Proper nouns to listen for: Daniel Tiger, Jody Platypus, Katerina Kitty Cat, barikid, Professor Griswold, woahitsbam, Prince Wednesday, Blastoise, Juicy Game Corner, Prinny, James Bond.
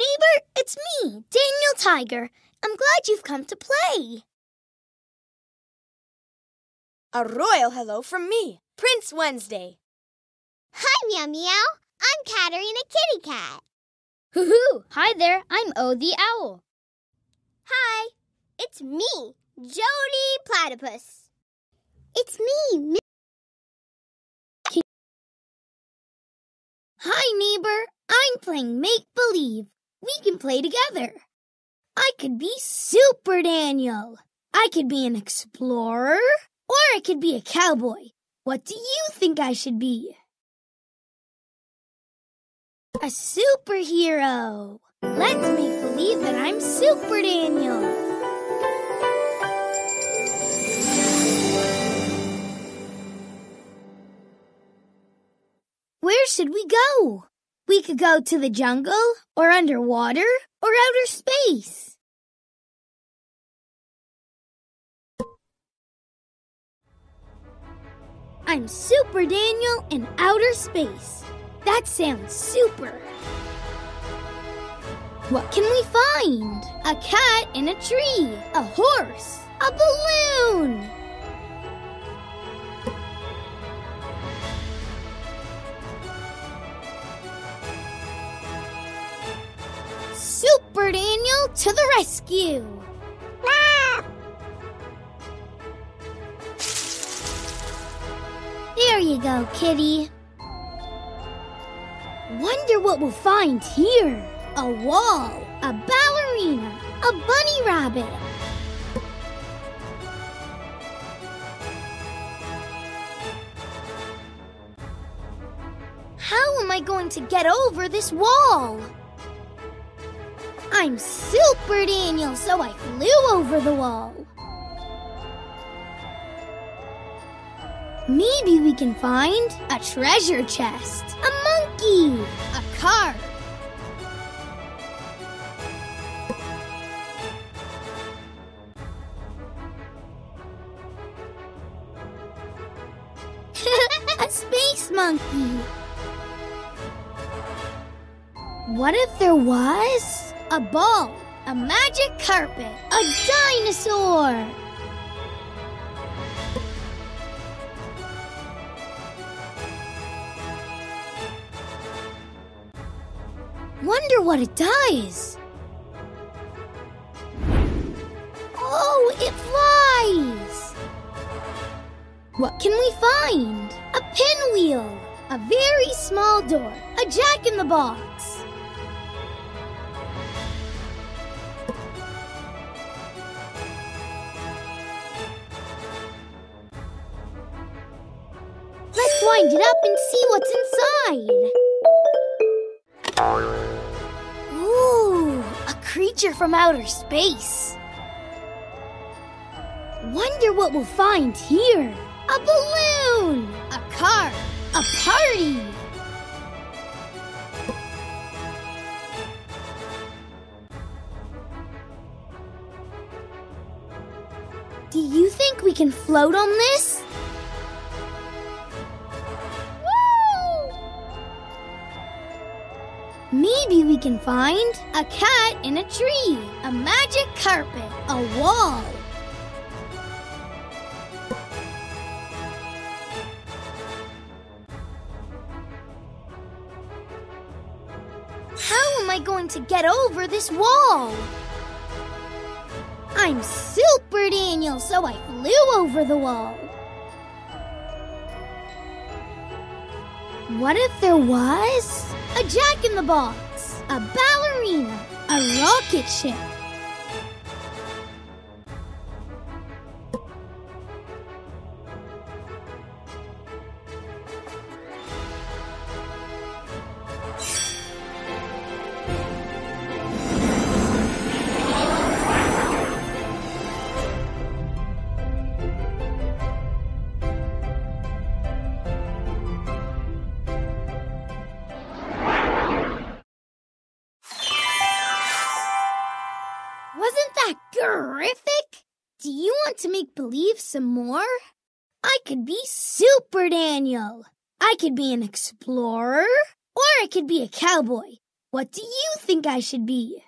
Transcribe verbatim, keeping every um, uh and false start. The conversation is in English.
neighbor, it's me, Daniel Tiger. I'm glad you've come to play. A royal hello from me, Prince Wednesday. Hi, Meow Meow. I'm Katerina Kitty Cat. Hoo-hoo. Hi there. I'm O the Owl. Hi. It's me, Jody Platypus. It's me, Miss Hi, neighbor. I'm playing make-believe. We can play together. I could be Super Daniel. I could be an explorer. Or I could be a cowboy. What do you think I should be? A superhero. Let's make believe that I'm Super Daniel. Where should we go? We could go to the jungle, or underwater, or outer space. I'm Super Daniel in outer space. That sounds super. What can we find? A cat in a tree, a horse, a balloon. Super Daniel to the rescue. Ah! There you go, kitty. Wonder what we'll find here. A wall, a ballerina, a bunny rabbit. How am I going to get over this wall? I'm Super Daniel, so I flew over the wall. Maybe we can find a treasure chest, a monkey, a car. A space monkey. What if there was a ball, a magic carpet, a dinosaur? Wonder what it does. Oh, it flies! What can we find? A pinwheel, a very small door, a jack-in-the-box. Let's wind it up and see what's inside. Creature from outer space. Wonder what we'll find here. A balloon, a car, a party. Do you think we can float on this? Maybe we can find a cat in a tree, a magic carpet, a wall. How am I going to get over this wall? I'm Super Daniel, so I flew over the wall. What if there was a jack-in-the-box, a ballerina, a rocket ship? Wasn't that terrific? Do you want to make believe some more? I could be Super Daniel. I could be an explorer. Or I could be a cowboy. What do you think I should be?